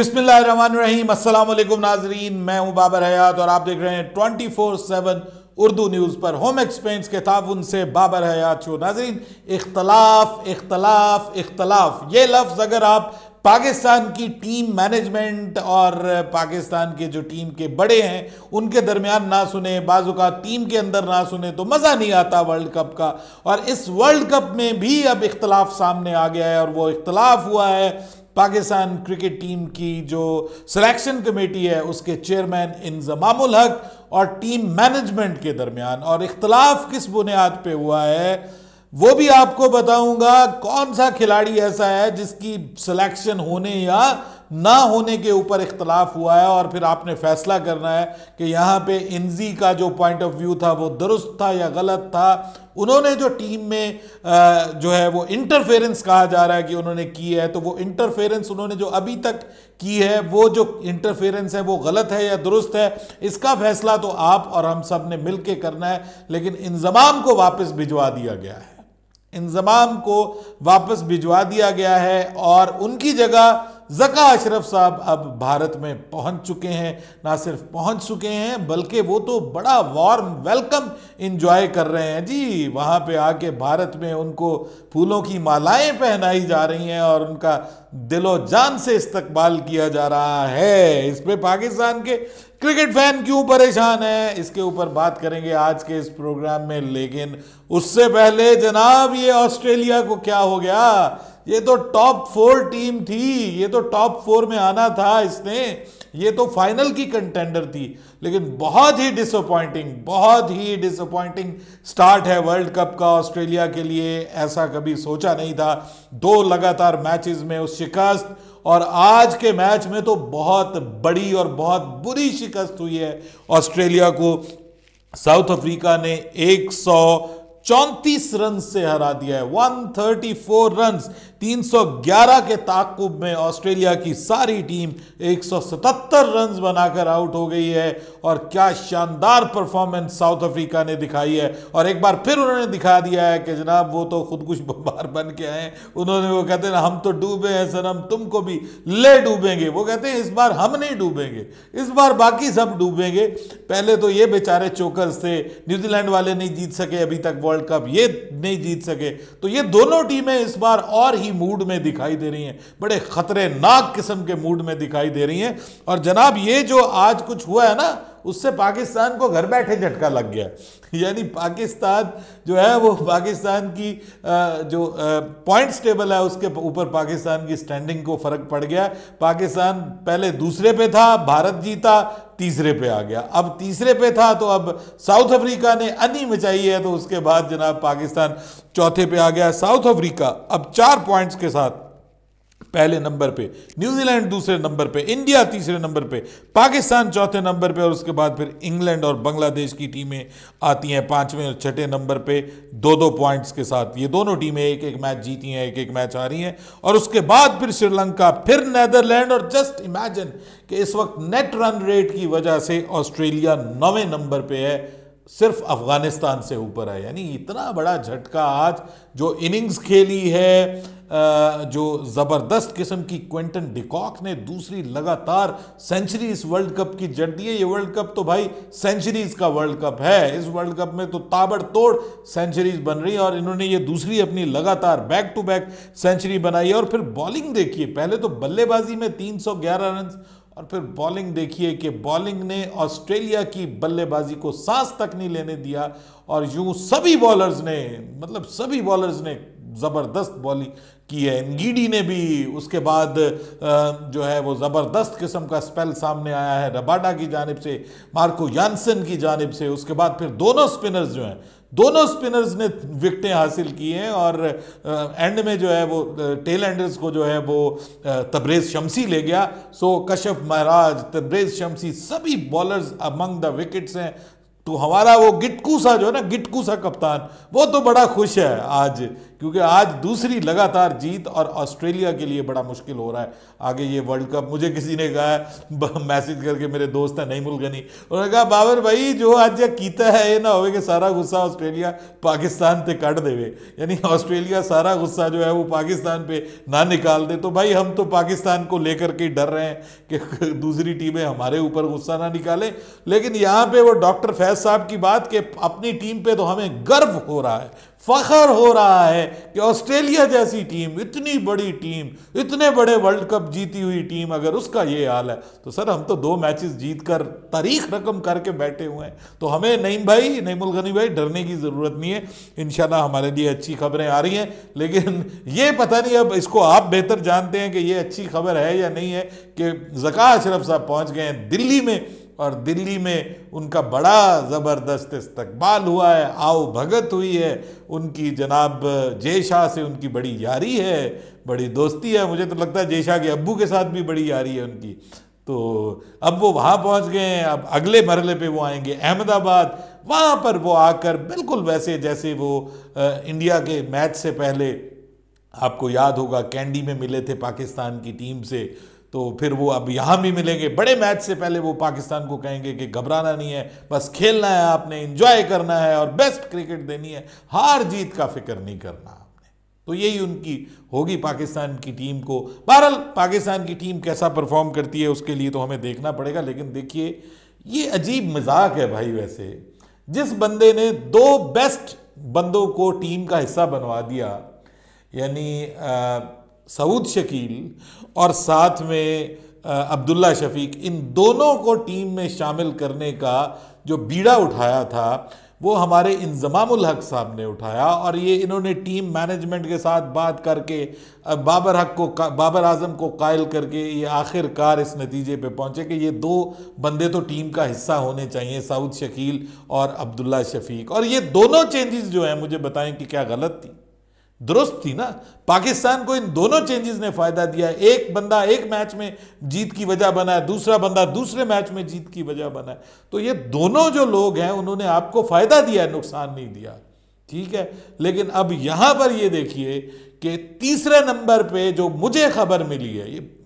बिस्मिल्लाहिर्रहमानिर्रहीम। अस्सलाम वालेकुम नाजरीन, मैं हूं बाबर हयात और आप देख रहे हैं 24/7 उर्दू न्यूज़ पर होम एक्सपेंस के ताउन से बाबर हयात शो। नाजरीन, इख्तलाफ इख्तलाफ इख्तलाफ, ये लफ्ज़ अगर आप पाकिस्तान की टीम मैनेजमेंट और पाकिस्तान के जो टीम के बड़े हैं उनके दरमियान ना सुने, बाजुका टीम के अंदर ना सुने तो मज़ा नहीं आता वर्ल्ड कप का। और इस वर्ल्ड कप में भी अब इख्तलाफ सामने आ गया है और वो इख्तलाफ हुआ है पाकिस्तान क्रिकेट टीम की जो सिलेक्शन कमेटी है उसके चेयरमैन इंज़मामुल हक और टीम मैनेजमेंट के दरमियान। और इख्तलाफ किस बुनियाद पे हुआ है वो भी आपको बताऊंगा। कौन सा खिलाड़ी ऐसा है जिसकी सिलेक्शन होने या ना होने के ऊपर इख्तलाफ हुआ है और फिर आपने फैसला करना है कि यहाँ पे इंजी का जो पॉइंट ऑफ व्यू था वो दुरुस्त था या गलत था। उन्होंने जो टीम में जो है वो इंटरफेरेंस कहा जा रहा है कि उन्होंने की है, तो वो इंटरफेरेंस उन्होंने जो अभी तक की है वो जो इंटरफेरेंस है वो गलत है या दुरुस्त है, इसका फैसला तो आप और हम सब ने मिल के करना है। लेकिन इंज़माम को वापस भिजवा दिया गया है, इंज़माम को वापस भिजवा दिया गया है और उनकी जगह ज़का अशरफ साहब अब भारत में पहुंच चुके हैं। ना सिर्फ पहुंच चुके हैं बल्कि वो तो बड़ा वार्म वेलकम एंजॉय कर रहे हैं जी। वहाँ पे आके भारत में उनको फूलों की मालाएं पहनाई जा रही हैं और उनका दिलो जान से इस्तकबाल किया जा रहा है। इस पे पाकिस्तान के क्रिकेट फैन क्यों परेशान है, इसके ऊपर बात करेंगे आज के इस प्रोग्राम में। लेकिन उससे पहले जनाब, ये ऑस्ट्रेलिया को क्या हो गया? ये तो टॉप 4 टीम थी, ये तो टॉप 4 में आना था इसने, ये तो फाइनल की कंटेंडर थी। लेकिन बहुत ही डिसअपॉइंटिंग स्टार्ट है वर्ल्ड कप का ऑस्ट्रेलिया के लिए। ऐसा कभी सोचा नहीं था, 2 लगातार मैचेस में उस शिकस्त और आज के मैच में तो बहुत बड़ी और बहुत बुरी शिकस्त हुई है ऑस्ट्रेलिया को। साउथ अफ्रीका ने 134 रन से हरा दिया है, 134 रन। 311 के ताक़ुब में ऑस्ट्रेलिया की सारी टीम 177 रन बनाकर आउट हो गई है। और क्या शानदार परफॉर्मेंस साउथ अफ्रीका ने दिखाई है। और एक बार फिर उन्होंने दिखा दिया है कि जनाब वो तो खुदकुश बम्बार बन के आए। उन्होंने वो कहते हैं ना, हम तो डूबे हैं सनम तुमको भी ले डूबेंगे। वो कहते हैं इस बार हम नहीं डूबेंगे, इस बार बाकी सब डूबेंगे। पहले तो ये बेचारे चोकर्स थे, न्यूजीलैंड वाले नहीं जीत सके अभी तक वर्ल्ड कप, ये नहीं जीत सके। तो ये दोनों टीमें इस बार और ही मूड में दिखाई दे रही हैं, बड़े खतरनाक किस्म के मूड में दिखाई दे रही हैं। और जनाब ये जो आज कुछ हुआ है ना, उससे पाकिस्तान को घर बैठे झटका लग गया। यानी पाकिस्तान जो है वो, पाकिस्तान की जो पॉइंट्स टेबल है उसके ऊपर पाकिस्तान की स्टैंडिंग को फ़र्क पड़ गया। पाकिस्तान पहले दूसरे पे था, भारत जीता, तीसरे पे आ गया। अब तीसरे पे था तो अब साउथ अफ्रीका ने अनी मचाई है, तो उसके बाद जनाब पाकिस्तान चौथे पे आ गया। साउथ अफ्रीका अब 4 पॉइंट्स के साथ पहले नंबर पे, न्यूजीलैंड दूसरे नंबर पे, इंडिया तीसरे नंबर पे, पाकिस्तान चौथे नंबर पे और उसके बाद फिर इंग्लैंड और बांग्लादेश की टीमें आती हैं 5वें और 6ठे नंबर पे 2-2 पॉइंट्स के साथ। ये दोनों टीमें 1-1 मैच जीती हैं, 1-1 मैच आ रही हैं। और उसके बाद फिर श्रीलंका, फिर नीदरलैंड। और जस्ट इमेजिन कि इस वक्त नेट रन रेट की वजह से ऑस्ट्रेलिया 9वें नंबर पर है, सिर्फ अफगानिस्तान से ऊपर है। यानी इतना बड़ा झटका। आज जो इनिंग्स खेली है जो ज़बरदस्त किस्म की, क्वेंटन डे कॉक ने दूसरी लगातार सेंचुरी इस वर्ल्ड कप की जड़ दी है। ये वर्ल्ड कप तो भाई सेंचुरीज़ का वर्ल्ड कप है, इस वर्ल्ड कप में तो ताबड़तोड़ सेंचुरीज़ बन रही है और इन्होंने ये दूसरी अपनी लगातार बैक टू बैक सेंचुरी बनाई है। और फिर बॉलिंग देखिए, पहले तो बल्लेबाजी में 311 रन और फिर बॉलिंग देखिए कि बॉलिंग ने ऑस्ट्रेलिया की बल्लेबाजी को सांस तक नहीं लेने दिया। और यूं सभी बॉलर्स ने ज़बरदस्त बॉलिंग की है। एनगीडी ने भी, उसके बाद जो है वो ज़बरदस्त किस्म का स्पेल सामने आया है रबाडा की जानिब से, मार्को जानसन की जानिब से। उसके बाद फिर दोनों स्पिनर्स ने विकटें हासिल की हैं। और एंड में जो है वो टेल एंडर्स को जो है वो तबरेज़ शम्सी ले गया। सो कशफ महाराज, तबरेज़ शम्सी, सभी बॉलर्स अमंग द विकेट्स हैं। तो हमारा वो गिटकू सा जो है ना, गिटकू सा कप्तान, वो तो बड़ा खुश है आज, क्योंकि आज दूसरी लगातार जीत और ऑस्ट्रेलिया के लिए बड़ा मुश्किल हो रहा है आगे ये वर्ल्ड कप। मुझे किसी ने कहा मैसेज करके, मेरे दोस्त हैं नहीं मुलगनी, उन्होंने कहा बाबर भाई जो आज कीता है ये ना होवे कि सारा गुस्सा ऑस्ट्रेलिया पाकिस्तान पे कट देवे, यानी ऑस्ट्रेलिया सारा गुस्सा जो है वो पाकिस्तान पे ना निकाल दे। तो भाई हम तो पाकिस्तान को लेकर के डर रहे हैं कि दूसरी टीमें हमारे ऊपर गुस्सा ना निकालें, लेकिन यहाँ पे वो डॉक्टर फैज साहब की बात कि अपनी टीम पे तो हमें गर्व हो रहा है, फखर हो रहा है कि ऑस्ट्रेलिया जैसी टीम, इतनी बड़ी टीम, इतने बड़े वर्ल्ड कप जीती हुई टीम, अगर उसका ये हाल है तो सर हम तो 2 मैचेस जीतकर तारीख रकम करके बैठे हुए हैं। तो हमें नईम भाई, नईमुल गनी भाई, डरने की ज़रूरत नहीं है, इंशाल्लाह हमारे लिए अच्छी खबरें आ रही हैं। लेकिन ये पता नहीं, अब इसको आप बेहतर जानते हैं कि ये अच्छी खबर है या नहीं है, कि ज़का अशरफ साहब पहुँच गए हैं दिल्ली में, और दिल्ली में उनका बड़ा ज़बरदस्त इस्तकबाल हुआ है, आओ भगत हुई है उनकी। जनाब जय शाह से उनकी बड़ी यारी है, बड़ी दोस्ती है, मुझे तो लगता है जय शाह के अब्बू के साथ भी बड़ी यारी है उनकी। तो अब वो वहाँ पहुँच गए हैं, अब अगले मरहले पे वो आएंगे अहमदाबाद, वहाँ पर वो आकर बिल्कुल वैसे जैसे वो इंडिया के मैच से पहले, आपको याद होगा कैंडी में मिले थे पाकिस्तान की टीम से, तो फिर वो अब यहाँ भी मिलेंगे। बड़े मैच से पहले वो पाकिस्तान को कहेंगे कि घबराना नहीं है, बस खेलना है आपने, एंजॉय करना है और बेस्ट क्रिकेट देनी है, हार जीत का फिक्र नहीं करना आपने। तो यही उनकी होगी पाकिस्तान की टीम को। बहरहाल पाकिस्तान की टीम कैसा परफॉर्म करती है उसके लिए तो हमें देखना पड़ेगा। लेकिन देखिए ये अजीब मजाक है भाई, वैसे जिस बंदे ने 2 बेस्ट बंदों को टीम का हिस्सा बनवा दिया, यानी सऊद शकील और साथ में अब्दुल्ला शफीक, इन दोनों को टीम में शामिल करने का जो बीड़ा उठाया था वो हमारे इंजमामुल हक साहब ने उठाया, और ये इन्होंने टीम मैनेजमेंट के साथ बात करके बाबर आज़म को कायल करके ये आखिरकार इस नतीजे पे पहुँचे कि ये 2 बंदे तो टीम का हिस्सा होने चाहिए, सऊद शकील और अब्दुल्ला शफीक। और ये दोनों चेंजेस जो हैं, मुझे बताएं कि क्या गलत थी, दुरुस्त थी ना? पाकिस्तान को इन दोनों चेंजेस ने फ़ायदा दिया। एक बंदा एक मैच में जीत की वजह बना है, दूसरा बंदा दूसरे मैच में जीत की वजह बना है। तो ये दोनों जो लोग हैं उन्होंने आपको फ़ायदा दिया है, नुकसान नहीं दिया, ठीक है। लेकिन अब यहाँ पर ये देखिए कि तीसरे नंबर पे जो मुझे खबर मिली है, ये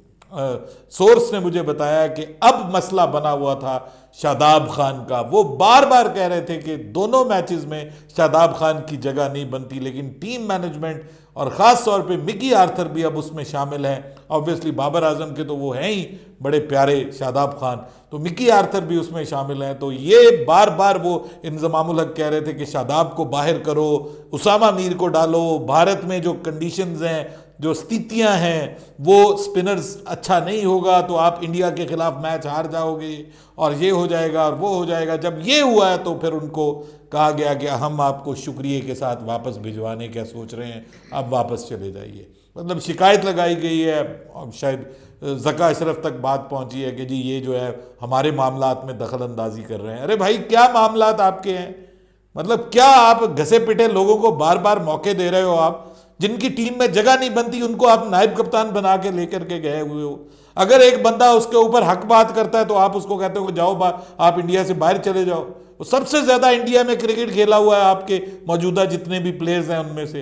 सोर्स ने मुझे बताया कि अब मसला बना हुआ था शादाब खान का। वो बार बार कह रहे थे कि दोनों मैचेस में शादाब खान की जगह नहीं बनती, लेकिन टीम मैनेजमेंट और ख़ास तौर पे मिकी आर्थर भी अब उसमें शामिल हैं। ऑब्वियसली बाबर आजम के तो वो हैं ही बड़े प्यारे शादाब खान, तो मिकी आर्थर भी उसमें शामिल हैं। तो ये बार बार वो इंजमामुल हक कह रहे थे कि शादाब को बाहर करो, उसामा मीर को डालो, भारत में जो कंडीशंस हैं, जो स्थितियां हैं, वो स्पिनर्स अच्छा नहीं होगा तो आप इंडिया के ख़िलाफ़ मैच हार जाओगे और ये हो जाएगा और वो हो जाएगा। जब ये हुआ है तो फिर उनको कहा गया कि हम आपको शुक्रिया के साथ वापस भिजवाने क्या सोच रहे हैं, आप वापस चले जाइए। मतलब शिकायत लगाई गई है, और शायद ज़का अशरफ तक बात पहुंची है कि जी ये जो है हमारे मामलात में दखल अंदाजी कर रहे हैं। अरे भाई क्या मामलात आपके हैं? मतलब क्या आप घसे पिटे लोगों को बार बार मौके दे रहे हो? आप जिनकी टीम में जगह नहीं बनती उनको आप नायब कप्तान बना के लेकर के गए हुए हो। अगर एक बंदा उसके ऊपर हक बात करता है तो आप उसको कहते हो जाओ आप इंडिया से बाहर चले जाओ। वो सबसे ज़्यादा इंडिया में क्रिकेट खेला हुआ है आपके मौजूदा जितने भी प्लेयर्स हैं उनमें से,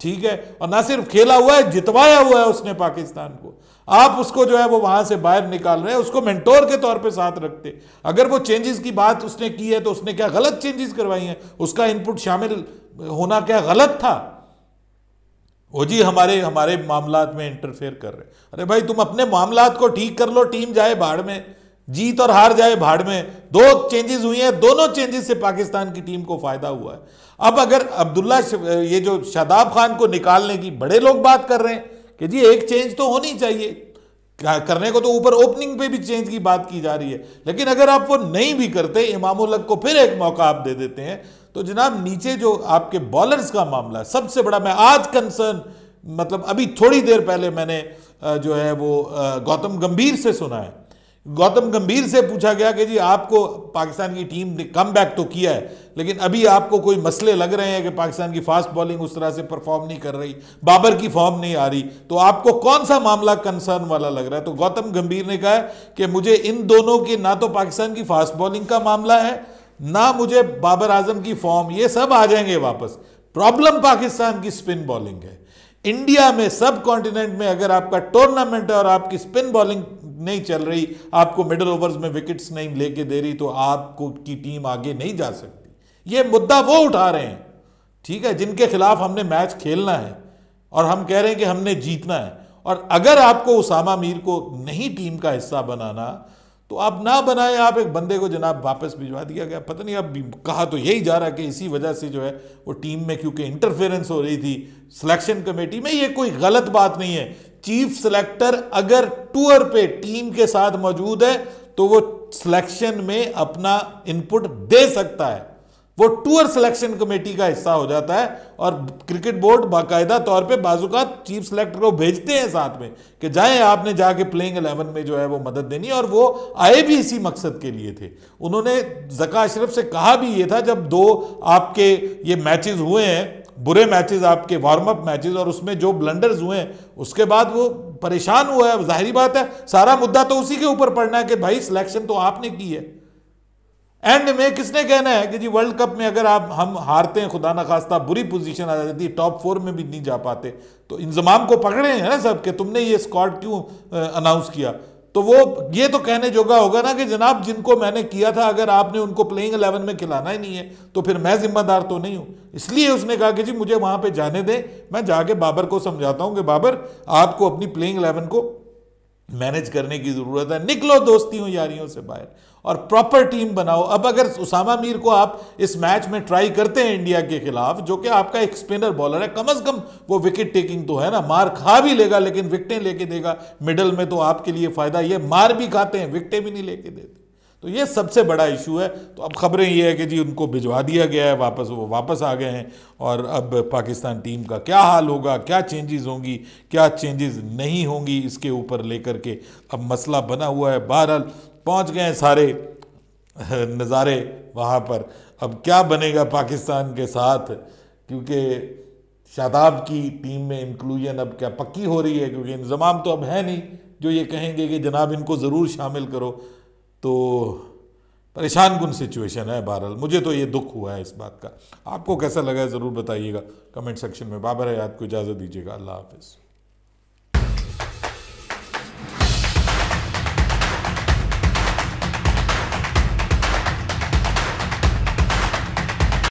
ठीक है, और ना सिर्फ खेला हुआ है, जितवाया हुआ है उसने पाकिस्तान को। आप उसको जो है वो वहाँ से बाहर निकाल रहे हैं, उसको मेंटोर के तौर पे साथ रखते। अगर वो चेंजेस की बात उसने की है तो उसने क्या गलत चेंजेस करवाई हैं? उसका इनपुट शामिल होना क्या गलत था? वो जी हमारे हमारे मामलात में इंटरफेयर कर रहे हैं। अरे भाई तुम अपने मामलात को ठीक कर लो, टीम जाए भाड़ में, जीत और हार जाए भाड़ में। 2 चेंजेस हुए हैं, दोनों चेंजेस से पाकिस्तान की टीम को फायदा हुआ है। अब अगर ये जो शादाब खान को निकालने की बड़े लोग बात कर रहे हैं कि जी एक चेंज तो होनी चाहिए, करने को तो ऊपर ओपनिंग पे भी चेंज की बात की जा रही है, लेकिन अगर आप वो नहीं भी करते, इमामुल हक को फिर एक मौका आप दे देते हैं, तो जनाब नीचे जो आपके बॉलर्स का मामला है सबसे बड़ा, मैं आज कंसर्न, मतलब अभी थोड़ी देर पहले मैंने जो है वो गौतम गंभीर से सुना है। गौतम गंभीर से पूछा गया कि जी आपको पाकिस्तान की टीम ने कमबैक तो किया है, लेकिन अभी आपको कोई मसले लग रहे हैं कि पाकिस्तान की फास्ट बॉलिंग उस तरह से परफॉर्म नहीं कर रही, बाबर की फॉर्म नहीं आ रही, तो आपको कौन सा मामला कंसर्न वाला लग रहा है? तो गौतम गंभीर ने कहा कि मुझे इन दोनों के ना तो पाकिस्तान की फास्ट बॉलिंग का मामला है ना मुझे बाबर आजम की फॉर्म, ये सब आ जाएंगे वापस। प्रॉब्लम पाकिस्तान की स्पिन बॉलिंग है। इंडिया में सब कॉन्टिनेंट में अगर आपका टूर्नामेंट है और आपकी स्पिन बॉलिंग नहीं चल रही, आपको मिडिल ओवर्स में विकेट्स नहीं लेके दे रही, तो आपको की टीम आगे नहीं जा सकती। ये मुद्दा वो उठा रहे हैं, ठीक है, जिनके खिलाफ हमने मैच खेलना है और हम कह रहे हैं कि हमने जीतना है। और अगर आपको उसामा मीर को नहीं टीम का हिस्सा बनाना तो आप ना बनाएं। आप एक बंदे को जनाब वापस भिजवा दिया गया, पता नहीं अब कहा तो यही जा रहा कि इसी वजह से जो है वो टीम में क्योंकि इंटरफेरेंस हो रही थी सिलेक्शन कमेटी में। ये कोई गलत बात नहीं है। चीफ सिलेक्टर अगर टूर पे टीम के साथ मौजूद है तो वो सिलेक्शन में अपना इनपुट दे सकता है, वो टूर सिलेक्शन कमेटी का हिस्सा हो जाता है। और क्रिकेट बोर्ड बाकायदा तौर पे बाजुकात चीफ सेलेक्टर को भेजते हैं साथ में कि जाएं, आपने जाके प्लेइंग 11 में जो है वो मदद देनी है। और वो आए भी इसी मकसद के लिए थे। उन्होंने ज़का अशरफ से कहा भी ये था, जब दो आपके ये मैचेस हुए हैं, बुरे मैचेस आपके वार्म अप मैचेस, और उसमें जो ब्लंडर्स हुए हैं उसके बाद वो परेशान हुआ है। जाहिर बात है सारा मुद्दा तो उसी के ऊपर पड़ना है कि भाई सिलेक्शन तो आपने की है। एंड में किसने कहना है कि जी वर्ल्ड कप में अगर आप हम हारते हैं, खुदा ना खास्ता बुरी पोजीशन आ जाती है, टॉप 4 में भी नहीं जा पाते, तो इंजमाम को पकड़े हैं ना सब के तुमने ये स्क्वाड क्यों अनाउंस किया। तो वो ये तो कहने जोगा होगा ना कि जनाब जिनको मैंने किया था अगर आपने उनको प्लेइंग 11 में खिलाना ही नहीं है तो फिर मैं जिम्मेदार तो नहीं हूँ। इसलिए उसने कहा कि जी मुझे वहाँ पर जाने दें, मैं जाके बाबर को समझाता हूँ कि बाबर आपको अपनी प्लेइंग 11 को मैनेज करने की ज़रूरत है, निकलो दोस्तियों यारियों से बाहर और प्रॉपर टीम बनाओ। अब अगर उसामा मीर को आप इस मैच में ट्राई करते हैं इंडिया के खिलाफ, जो कि आपका एक स्पिनर बॉलर है, कम से कम वो विकेट टेकिंग तो है ना, मार खा भी लेगा लेकिन विकटें लेके देगा मिडल में, तो आपके लिए फ़ायदा। ये मार भी खाते हैं, विकटें भी नहीं लेके देते, तो ये सबसे बड़ा इशू है। तो अब खबरें ये है कि जी उनको भिजवा दिया गया है वापस, वो वापस आ गए हैं। और अब पाकिस्तान टीम का क्या हाल होगा, क्या चेंजेस होंगी, क्या चेंजेस नहीं होंगी, इसके ऊपर लेकर के अब मसला बना हुआ है। बहरहाल पहुंच गए सारे नज़ारे वहाँ पर। अब क्या बनेगा पाकिस्तान के साथ, क्योंकि शादाब की टीम में इंक्लूजन अब क्या पक्की हो रही है, क्योंकि इंजमाम तो अब है नहीं जो ये कहेंगे कि जनाब इनको ज़रूर शामिल करो। तो परेशान कुन सिचुएशन है। बहरहाल मुझे तो ये दुख हुआ है इस बात का। आपको कैसा लगा ज़रूर बताइएगा कमेंट सेक्शन में। बाबर हयात को इजाज़त दीजिएगा। अल्लाह हाफिज़।